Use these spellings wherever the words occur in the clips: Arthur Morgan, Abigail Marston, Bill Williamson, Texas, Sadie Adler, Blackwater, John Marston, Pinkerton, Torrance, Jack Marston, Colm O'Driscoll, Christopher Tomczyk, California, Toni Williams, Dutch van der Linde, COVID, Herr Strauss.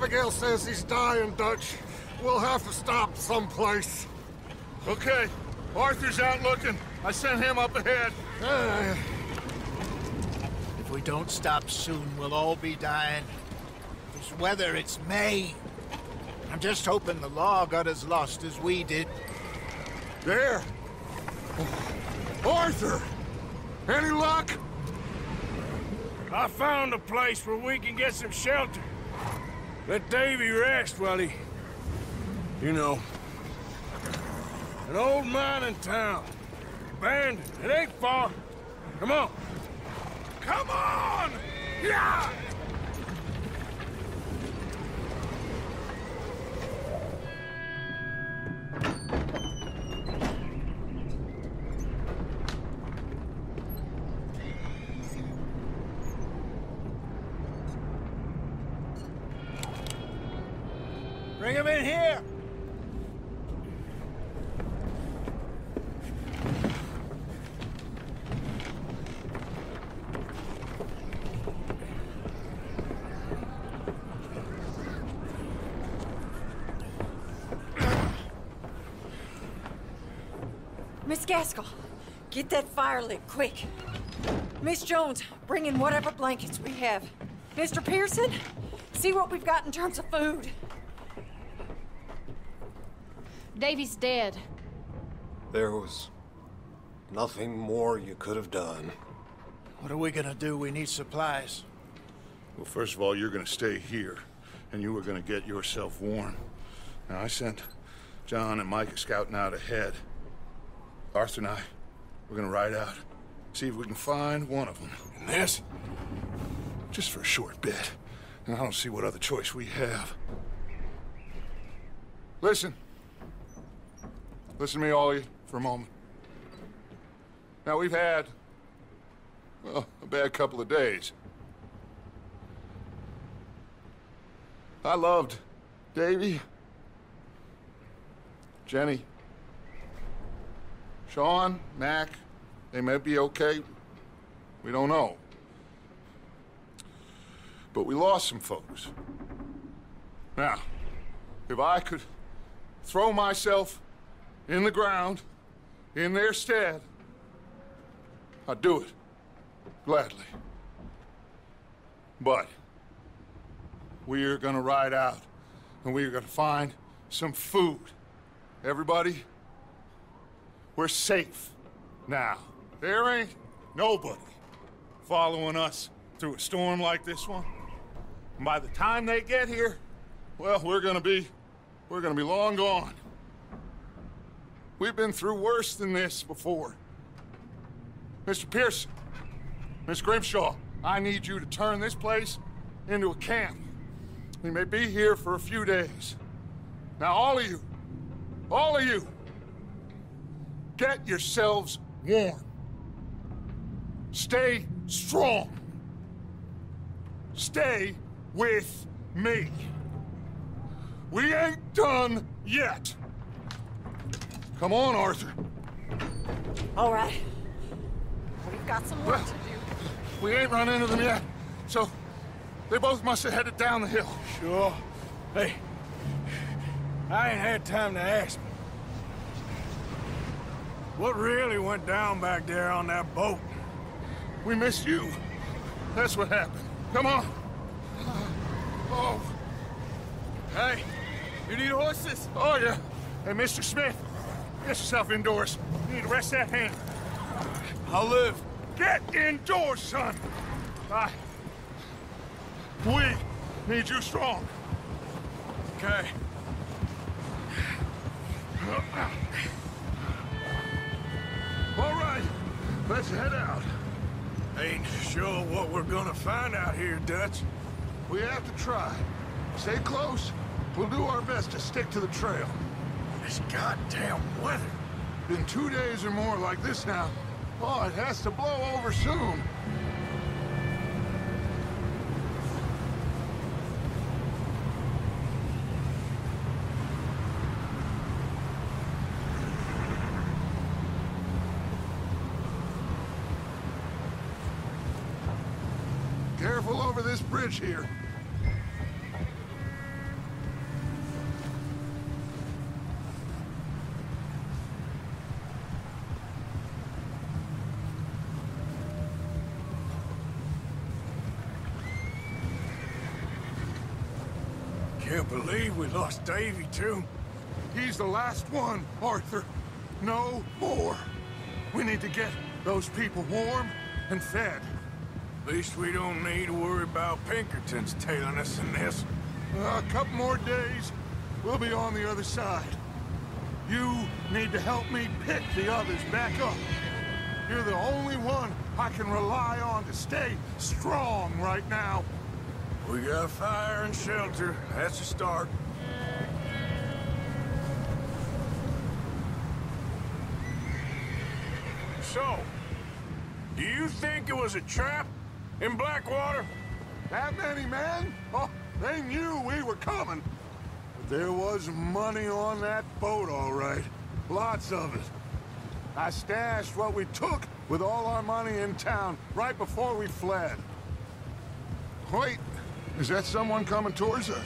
Abigail says he's dying, Dutch. We'll have to stop someplace. Okay. Arthur's out looking. I sent him up ahead. If we don't stop soon, we'll all be dying. This weather, it's May. I'm just hoping the law got as lost as we did. There! Arthur! Any luck? I found a place where we can get some shelter. Let Davy rest while he... You know. An old mining town. Abandoned. It ain't far. Come on. Come on! Yeah! Bring him in here! Miss Gaskell, get that fire lit quick. Miss Jones, bring in whatever blankets we have. Mr. Pearson, see what we've got in terms of food. Davy's dead. There was nothing more you could have done. What are we gonna do? We need supplies. Well, first of all, you're gonna stay here, and you are gonna get yourself warm. Now, I sent John and Micah scouting out ahead. Arthur and I, we're gonna ride out, see if we can find one of them. And this? Just for a short bit. And I don't see what other choice we have. Listen. Listen to me, all of you, for a moment. Now, we've had, well, a bad couple of days. I loved Davy, Jenny, Sean, Mac. They may be okay. We don't know. But we lost some folks. Now, if I could throw myself in the ground, in their stead, I'd do it, gladly. But we're gonna ride out, and we're gonna find some food. Everybody, we're safe now. There ain't nobody following us through a storm like this one. And by the time they get here, well, we're gonna be long gone. We've been through worse than this before. Mr. Pearson, Miss Grimshaw, I need you to turn this place into a camp. We may be here for a few days. Now, all of you, get yourselves warm. Stay strong. Stay with me. We ain't done yet. Come on, Arthur. All right. We've got some work to do. We ain't run into them yet, so they both must have headed down the hill. Sure. Hey, I ain't had time to ask. What really went down back there on that boat? We missed you. That's what happened. Come on. Oh. Hey, you need horses? Oh, yeah. Hey, Mr. Smith. Get yourself indoors. You need to rest that hand. I'll live. Get indoors, son! We need you strong. Okay. All right, let's head out. Ain't sure what we're gonna find out here, Dutch. We have to try. Stay close. We'll do our best to stick to the trail. This goddamn weather. Been 2 days or more like this now. Oh, it has to blow over soon. Careful over this bridge here. Can't believe we lost Davy, too. He's the last one, Arthur. No more. We need to get those people warm and fed. At least we don't need to worry about Pinkerton's tailing us in this. A couple more days, we'll be on the other side. You need to help me pick the others back up. You're the only one I can rely on to stay strong right now. We got fire and shelter. That's a start. So, do you think it was a trap in Blackwater? That many men? Oh, they knew we were coming. But there was money on that boat, all right. Lots of it. I stashed what we took with all our money in town right before we fled. Wait, is that someone coming towards us?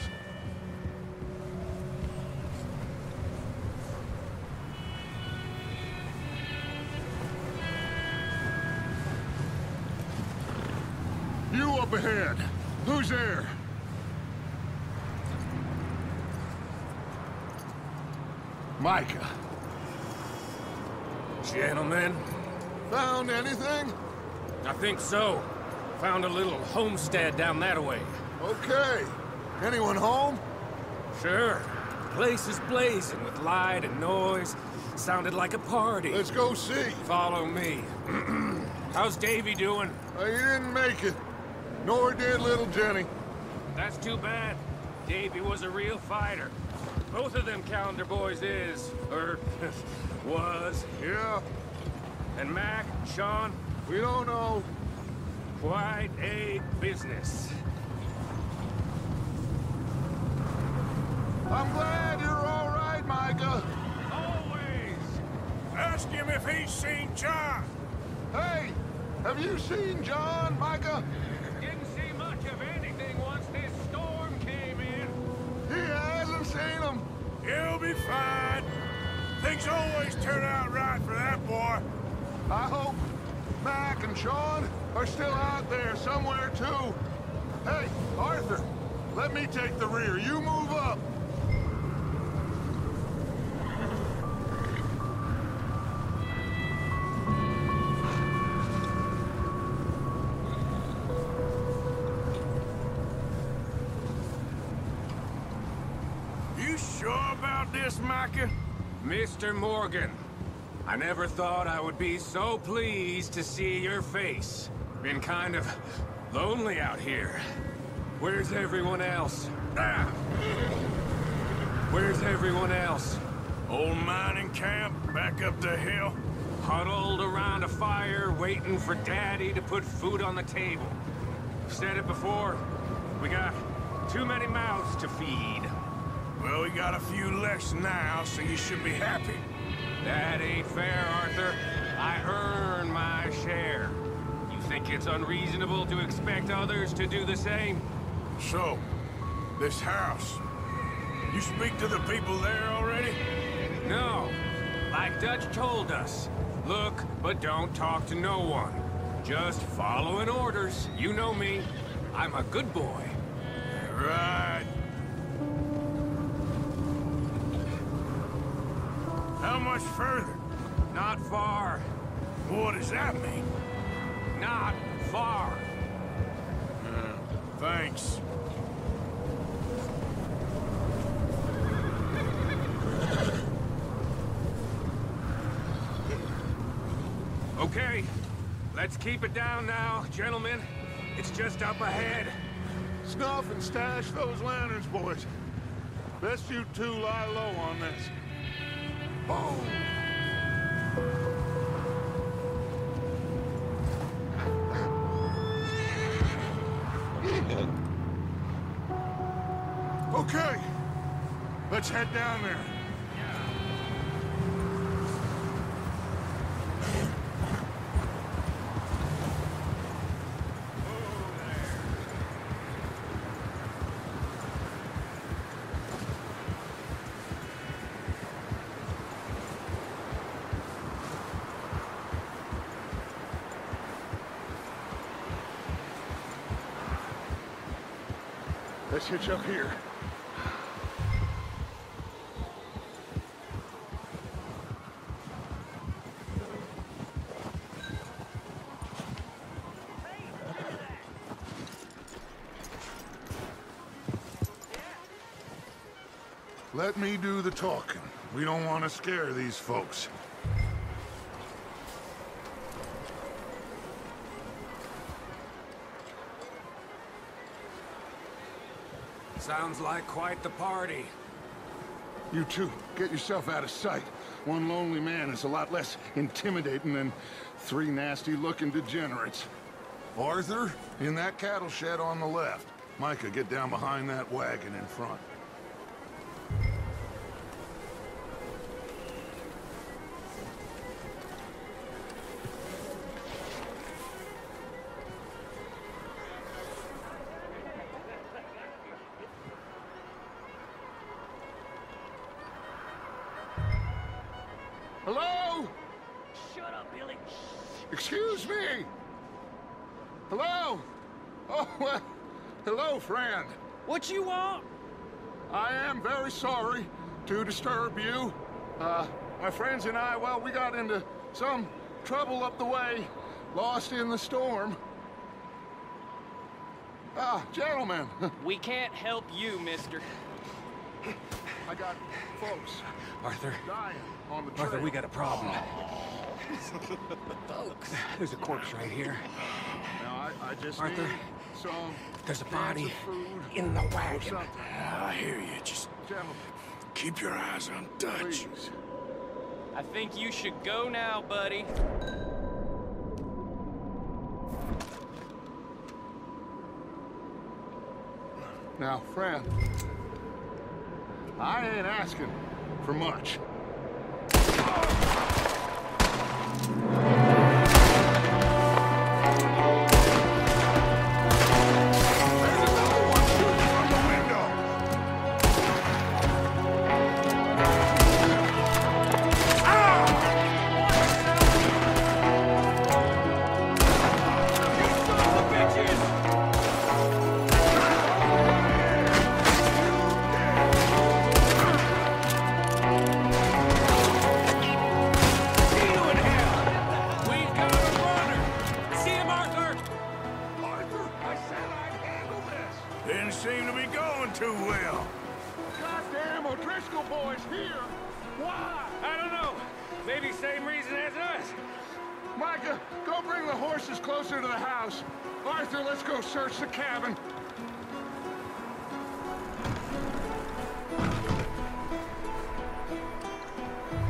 You up ahead. Who's there? Micah. Gentlemen. Found anything? I think so. Found a little homestead down that way. Okay. Anyone home? Sure. Place is blazing with light and noise. Sounded like a party. Let's go see. Follow me. How's Davy doing? He didn't make it. Nor did little Jenny. That's too bad. Davy was a real fighter. Both of them calendar boys is, or was. Yeah. And Mac, Sean? We don't know. Quite a business. I'm glad you're all right, Micah. Always. Ask him if he's seen John. Hey, have you seen John, Micah? Didn't see much of anything once this storm came in. He hasn't seen him. He'll be fine. Things always turn out right for that boy. I hope Mac and Sean are still out there somewhere, too. Hey, Arthur, let me take the rear. You move up. You sure about this, Micah? Mr. Morgan. I never thought I would be so pleased to see your face. Been kind of lonely out here. Where's everyone else? Ah. Where's everyone else? Old mining camp, back up the hill. Huddled around a fire, waiting for Daddy to put food on the table. Said it before, we got too many mouths to feed. Well, we got a few less now, so you should be happy. That ain't fair, Arthur. I earn my share. You think it's unreasonable to expect others to do the same? So, this house, you speak to the people there already? No. Like Dutch told us, look, but don't talk to no one. Just following orders. You know me. I'm a good boy. Right. How much further? Not far. What does that mean? Not far. Thanks. Okay, let's keep it down now, gentlemen. It's just up ahead. Snuff and stash those lanterns, boys. Best you two lie low on this. Oh. Okay, let's head down there. Let's hitch up here. Let me do the talking. We don't want to scare these folks. Sounds like quite the party. You too. Get yourself out of sight. One lonely man is a lot less intimidating than three nasty-looking degenerates. Arthur, in that cattle shed on the left. Micah, get down behind that wagon in front. Hello? Shut up, Billy. Excuse me. Hello? Oh, well, hello, friend. What you want? I am very sorry to disturb you. My friends and I, well, we got into some trouble up the way, lost in the storm. Ah, gentlemen. We can't help you, mister. I got folks. Arthur. Dying on the trail. Arthur, we got a problem. Folks. There's a corpse right here. Now, I just Arthur, there's a body in the wagon. I hear you. Just keep your eyes on Dutch. Please. I think you should go now, buddy. Now, friend, I ain't asking for much.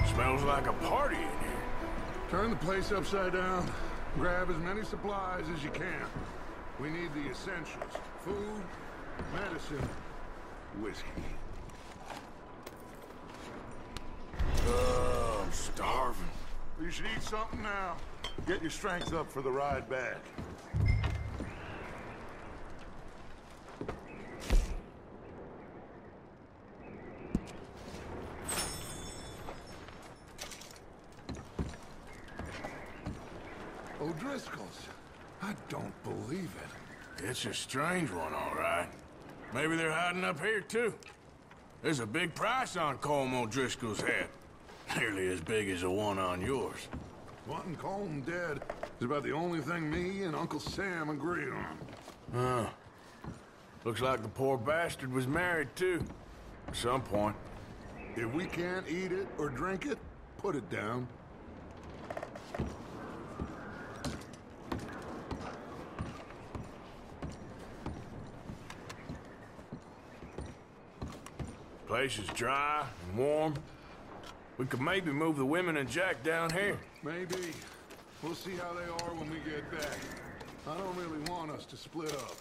Smells like a party in here. Turn the place upside down. Grab as many supplies as you can. We need the essentials. Food, medicine, whiskey. Oh, I'm starving. You should eat something now. Get your strength up for the ride back. O'Driscoll's? I don't believe it. It's a strange one, all right. Maybe they're hiding up here, too. There's a big price on Colm O'Driscoll's head. Nearly as big as the one on yours. Wanting Colm dead is about the only thing me and Uncle Sam agree on. Oh. Looks like the poor bastard was married, too. At some point. If we can't eat it or drink it, put it down. Place is dry and warm. We could maybe move the women and Jack down here. Maybe. We'll see how they are when we get back. I don't really want us to split up.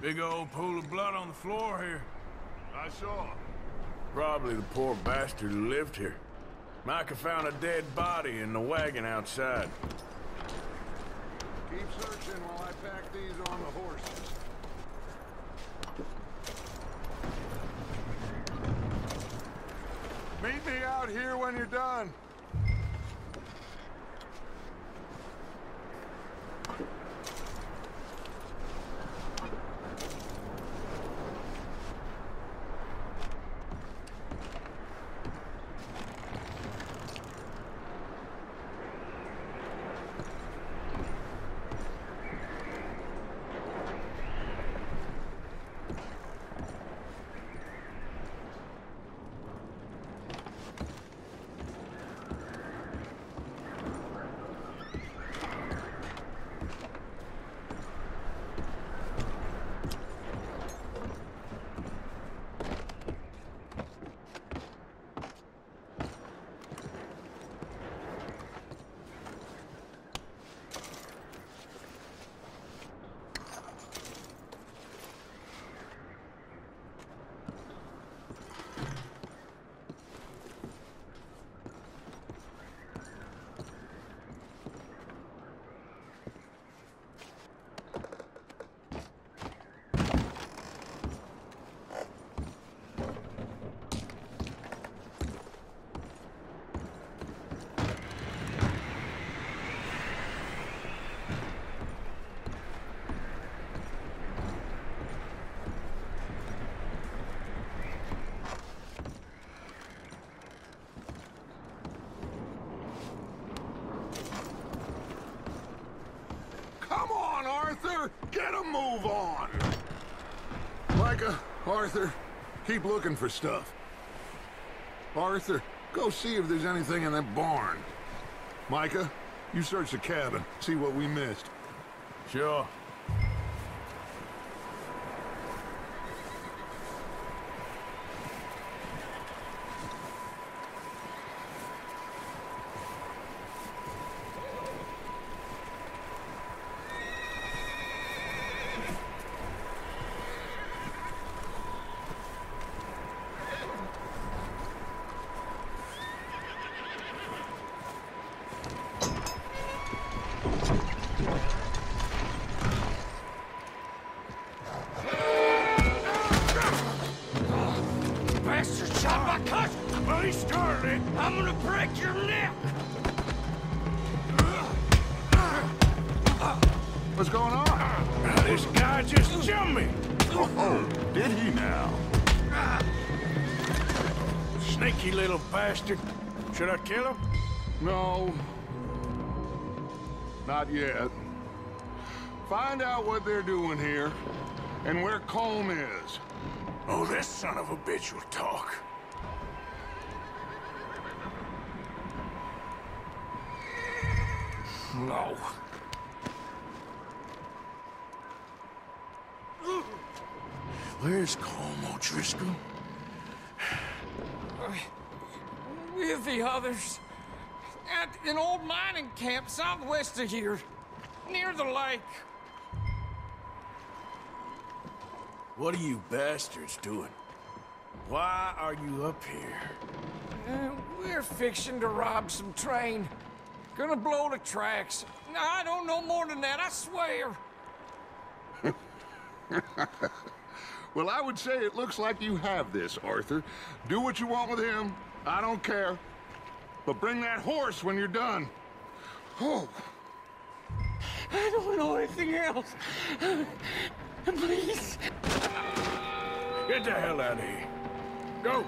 Big old pool of blood on the floor here. I saw it. Probably the poor bastard who lived here. Micah found a dead body in the wagon outside. Keep searching while I pack these on the horses. Meet me out here when you're done. Get a move on! Micah, Arthur, keep looking for stuff. Arthur, go see if there's anything in that barn. Micah, you search the cabin, see what we missed. Sure. Should I kill him? No. Not yet. Find out what they're doing here and where Colm is. Oh, this son of a bitch will talk. No. Where's Colm O'Driscoll? With the others, at an old mining camp southwest of here, near the lake. What are you bastards doing? Why are you up here? We're fixing to rob some train. Gonna blow the tracks. No, I don't know more than that, I swear. Well, I would say it looks like you have this, Arthur. Do what you want with him. I don't care, but bring that horse when you're done. Oh. I don't know anything else. Please. Get the hell out of here. Go.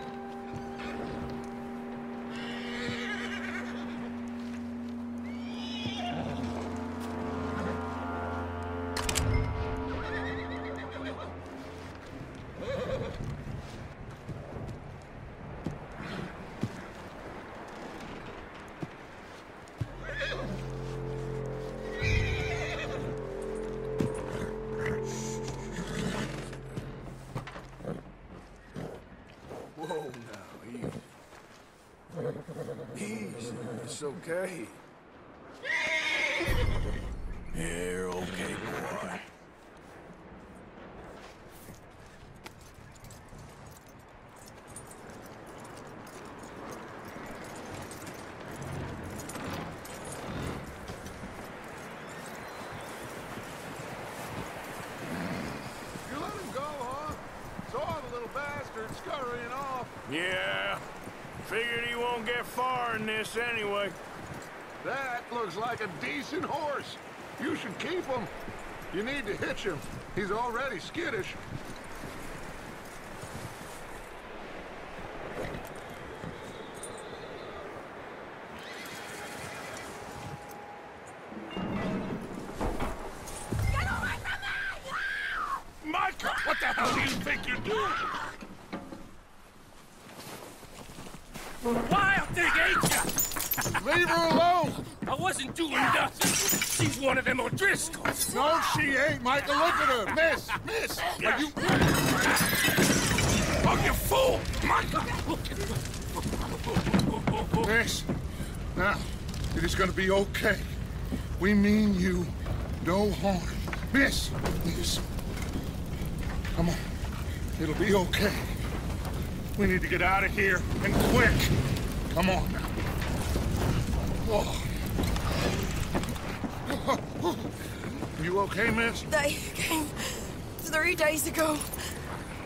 Okay. You're okay, boy. You let him go, huh? Saw the little bastard scurrying off. Yeah. Figured he won't get far in this anyway. That looks like a decent horse. You should keep him. You need to hitch him. He's already skittish. Get away from me! Micah, what the hell do you think you're doing? Wild thing, ain't ya? Leave her alone! I wasn't doing nothing. She's one of them O'Driscolls. No, she ain't, Micah. Look at her. Miss, miss. Are you... Oh, you fool! Micah! Look at her. Miss, now, it is going to be okay. We mean you no harm. Miss, miss. Come on. It'll be okay. We need to get out of here, and quick. Come on now. Oh. You okay, miss? They came 3 days ago,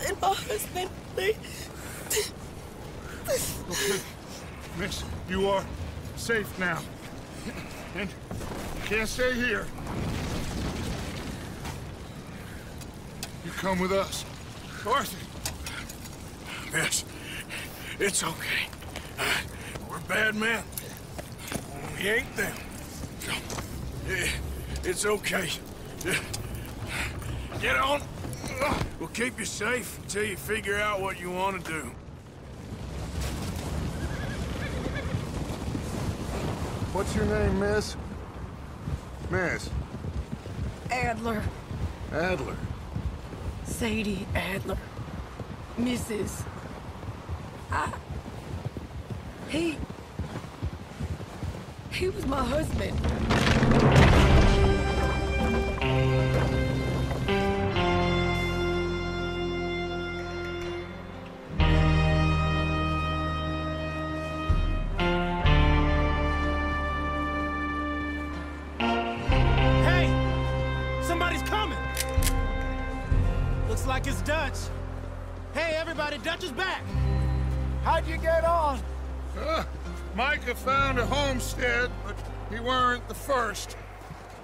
and my husband, they... Okay. Miss, you are safe now, and you can't stay here. You come with us. Arthur! Miss, it's okay. We're bad men. We ain't them. It's okay. Get on. We'll keep you safe until you figure out what you want to do. What's your name, miss? Miss? Adler. Adler? Sadie Adler. Mrs. He was my husband. Dutch is back. How'd you get on? Micah found a homestead, but he weren't the first.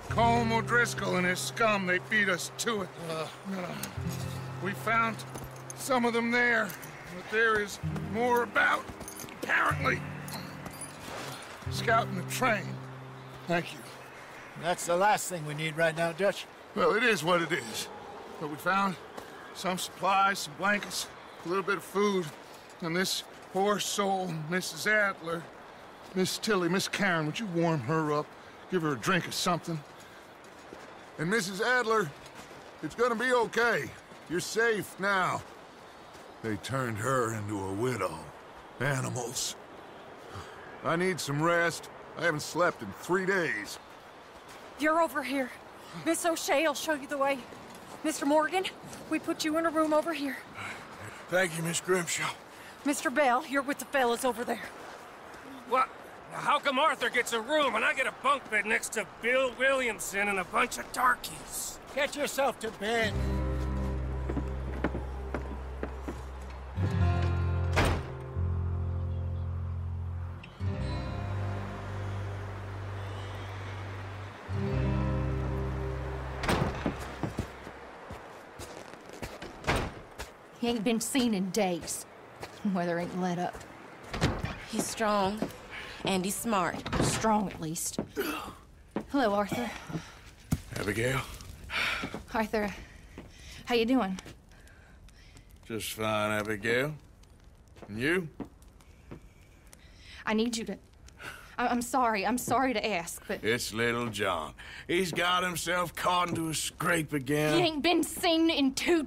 Colm O'Driscoll and his scum, they beat us to it. We found some of them there, but there is more about, apparently. Scouting the train. Thank you. That's the last thing we need right now, Dutch. Well, it is what it is. But we found some supplies, some blankets, a little bit of food, and this poor soul, Mrs. Adler, Miss Tilly, Miss Karen, would you warm her up? Give her a drink or something? And Mrs. Adler, it's gonna be okay. You're safe now. They turned her into a widow. Animals. I need some rest. I haven't slept in 3 days. You're over here. Miss O'Shea will show you the way. Mr. Morgan, we put you in a room over here. Thank you, Miss Grimshaw. Mr. Bell, you're with the fellas over there. What? Now how come Arthur gets a room and I get a bunk bed next to Bill Williamson and a bunch of darkies? Get yourself to bed. He ain't been seen in days. Weather ain't let up. He's strong. And he's smart. Strong, at least. Hello, Arthur. Abigail. Arthur, how you doing? Just fine, Abigail. And you? I need you to... I'm sorry. I'm sorry to ask, but... It's little John. He's got himself caught into a scrape again. He ain't been seen in two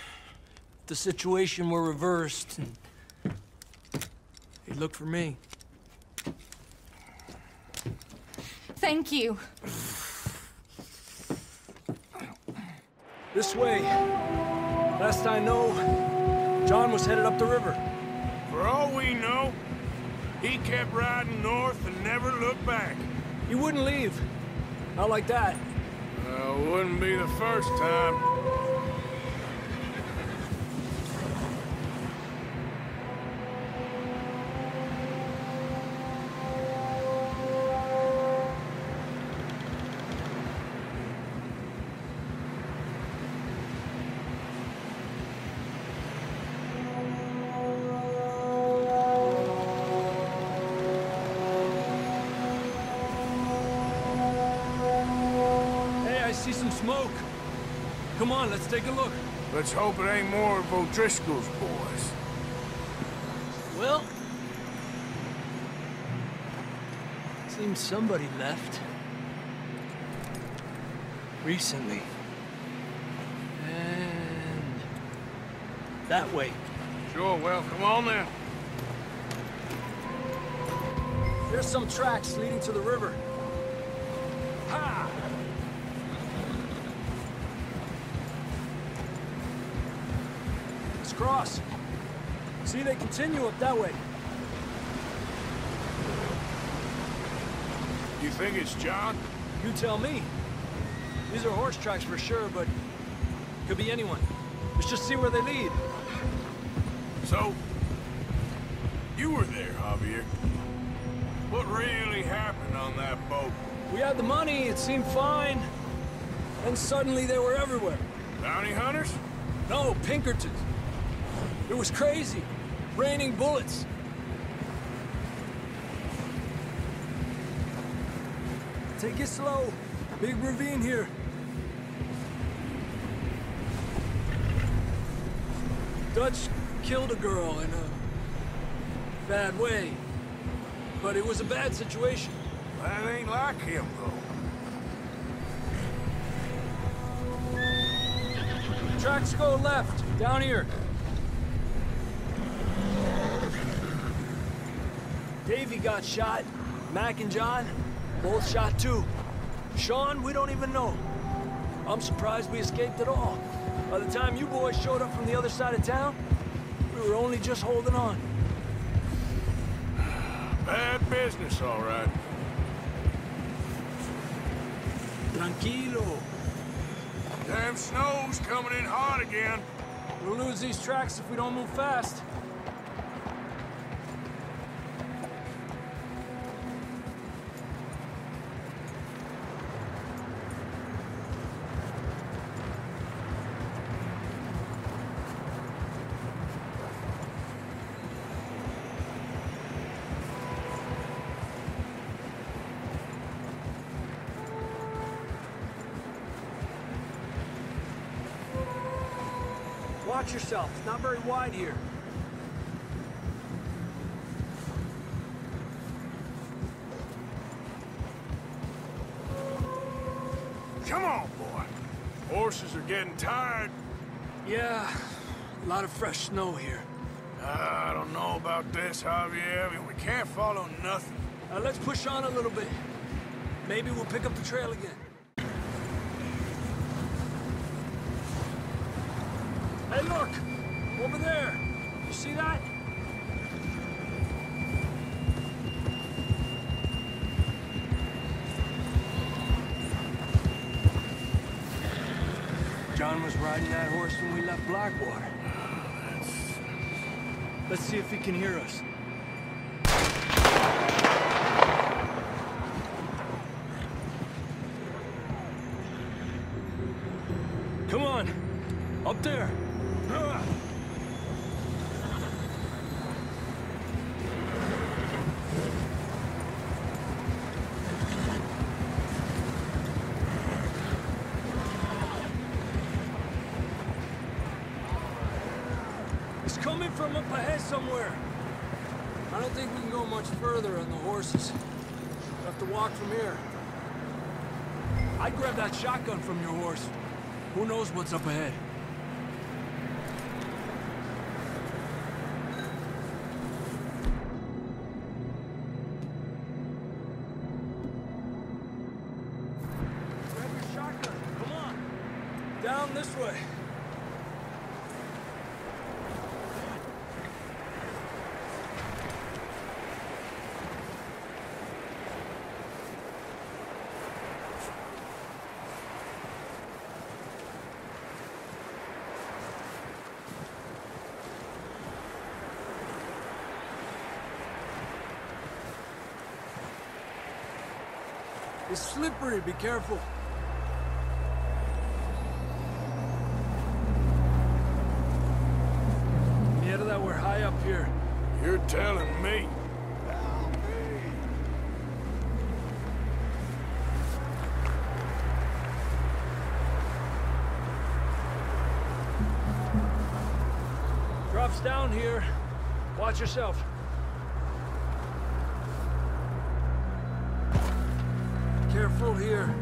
The situation were reversed, and he looked for me. Thank you. This way. Last I know, John was headed up the river. For all we know, he kept riding north and never looked back. He wouldn't leave. Not like that. Wouldn't be the first time. Smoke. Come on, let's take a look. Let's hope it ain't more of O'Driscoll's boys. Well, seems somebody left. Recently. And that way. Sure, well, come on then. There's some tracks leading to the river. Ha! Cross. See, they continue up that way. You think it's John? You tell me. These are horse tracks for sure, but could be anyone. Let's just see where they lead. So, you were there, Javier. What really happened on that boat? We had the money, it seemed fine. Then suddenly they were everywhere. Bounty hunters? No, Pinkertons. It was crazy. Raining bullets. Take it slow. Big ravine here. Dutch killed a girl in a bad way. But it was a bad situation. That ain't like him, though. Tracks go left, down here. Davey got shot. Mac and John, both shot too. Sean, we don't even know. I'm surprised we escaped at all. By the time you boys showed up from the other side of town, we were only just holding on. Bad business, all right. Tranquilo. Damn snow's coming in hot again. We'll lose these tracks if we don't move fast. Watch yourself, it's not very wide here. Come on, boy. Horses are getting tired. Yeah, a lot of fresh snow here. I don't know about this, Javier. I mean, we can't follow nothing. Let's push on a little bit. Maybe we'll pick up the trail again. Hey, look! Over there! You see that? John was riding that horse when we left Blackwater. Let's see if he can hear us. Come on! Up there! It's coming from up ahead somewhere. I don't think we can go much further on the horses. We'll have to walk from here. I'd grab that shotgun from your horse. Who knows what's up ahead? This way. It's slippery, be careful. Up here. You're telling me. Help me. Drops down here. Watch yourself. Careful here.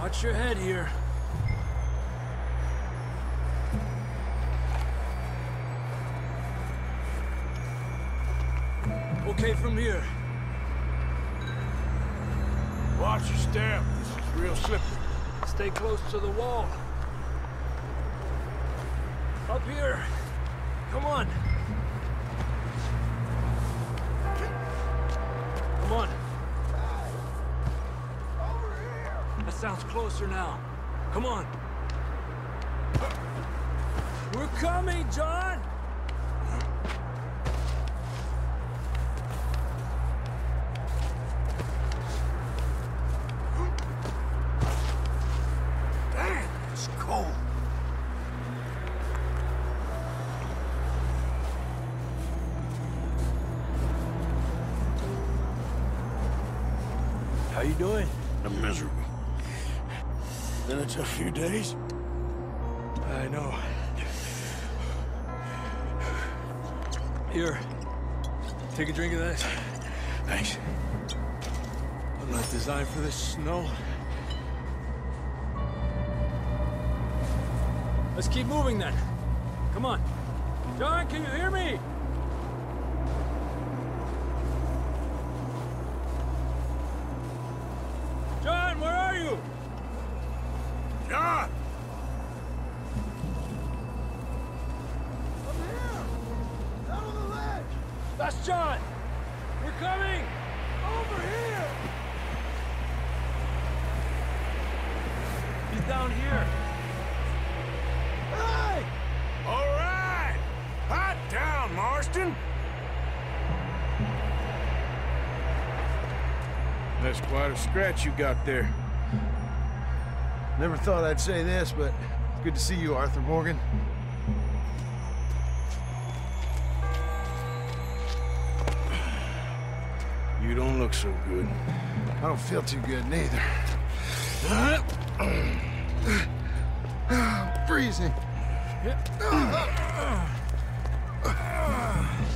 Watch your head here. Okay, from here. Watch your step. This is real slippery. Stay close to the wall. Up here. Come on. That sounds closer now. Come on. We're coming, John! How you doing? I'm miserable. Been a tough few days. I know. Here, take a drink of this. Thanks. I'm not designed for this snow. Let's keep moving then. Come on. John, can you hear me? That's quite a scratch you got there. Never thought I'd say this, but it's good to see you, Arthur Morgan. You don't look so good. I don't feel too good, neither. Freezing.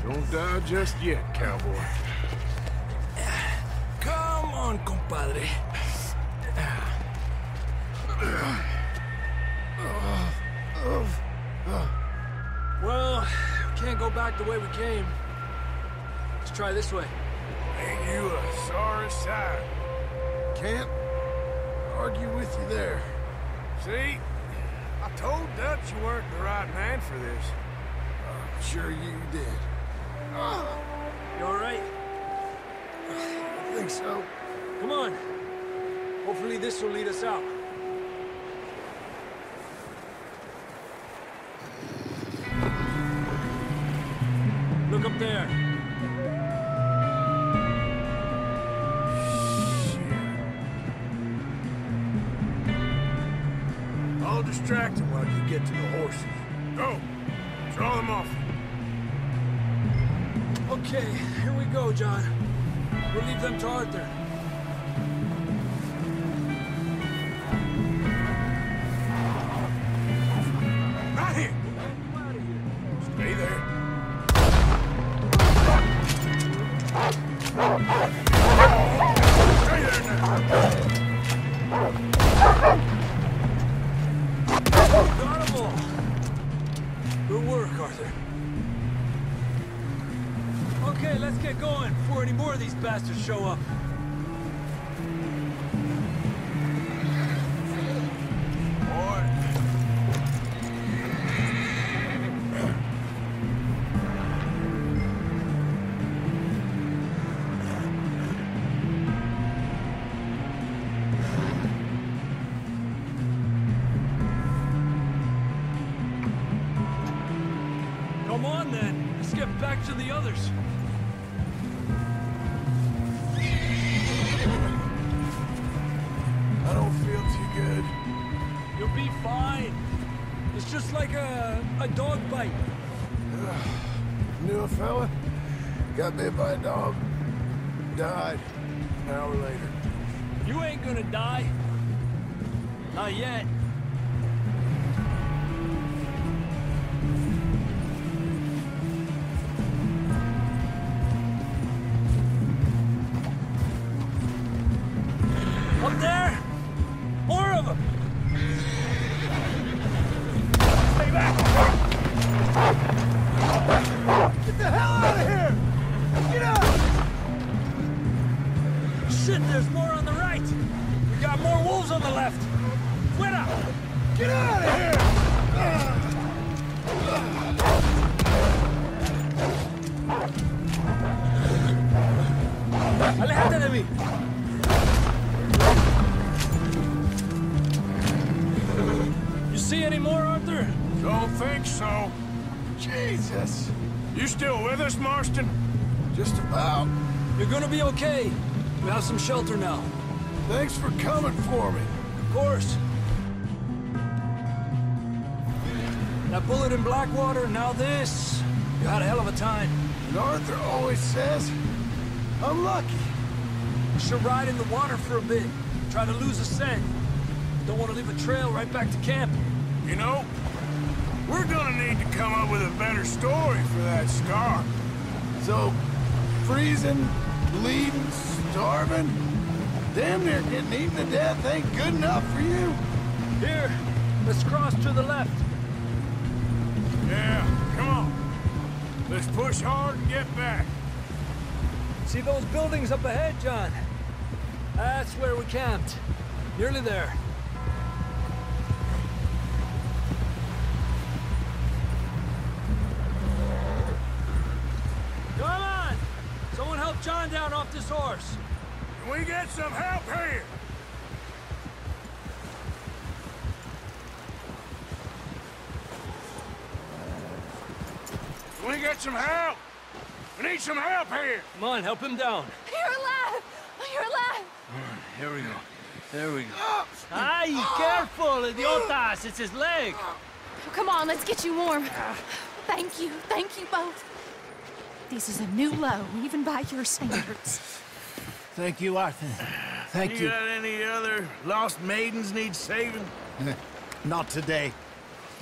Don't die just yet, cowboy. Come on, compadre. Well, we can't go back the way we came. Let's try this way. Ain't you a sorry sight? Can't argue with you there. See? I told Dutch you weren't the right man for this. I'm sure you did. You all right? I think so. Come on. Hopefully this will lead us out. Look up there. Shit. I'll distract them while you get to the horses. Go. Draw them off. Okay, here we go, John. We'll leave them to Arthur. Show up. Come on then, let's get back to the others. Just like a dog bite. Knew a fella, got bit by a dog, died an hour later. You ain't gonna die. Not yet. Up there, more of them. Get the hell out of here! Get out! Shit, there's more on the right! We got more wolves on the left! Fuera! Get out of here! Alejate de mí! more, Arthur? Don't think so. Jesus! You still with us, Marston? Just about. You're gonna be okay. We have some shelter now. Thanks for coming for me. Of course. That bullet in Blackwater, now this. You had a hell of a time. And Arthur always says, I'm lucky. You should ride in the water for a bit. Try to lose a scent. Don't want to leave a trail right back to camp. You know, we're gonna need to come up with a better story for that scar. So, freezing, bleeding, starving, damn near getting eaten to death ain't good enough for you. Here, let's cross to the left. Yeah, come on. Let's push hard and get back. See those buildings up ahead, John? That's where we camped. Nearly there. Come on! Someone help John down off this horse. Can we get some help here? Can we get some help? We need some help here! Come on, help him down. You're alive! You're alive! All right, here we go. There we go. Aye, careful, idiotas! It's his leg! Oh, come on, let's get you warm. Thank you. Thank you both. This is a new low, even by your standards. Thank you, Arthur. Thank you. You got any other lost maidens need saving? Not today.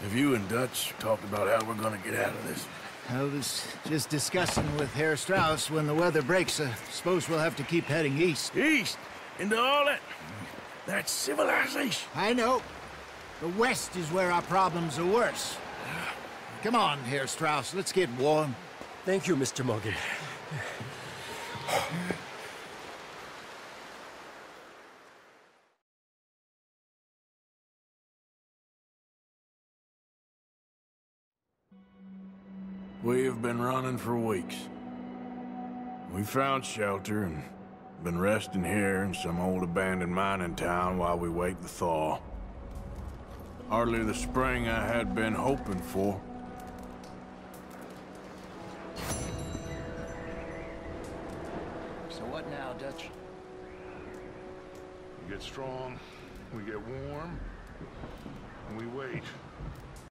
Have you and Dutch talked about how we're gonna get out of this? I was just discussing with Herr Strauss when the weather breaks. I suppose we'll have to keep heading east. East? Into all that... that civilization? I know. The west is where our problems are worse. Come on, Herr Strauss. Let's get warm. Thank you, Mr. Morgan. We have been running for weeks. We found shelter and been resting here in some old abandoned mining town while we wait the thaw. Hardly the spring I had been hoping for. So what now, Dutch? We get strong, we get warm, and we wait.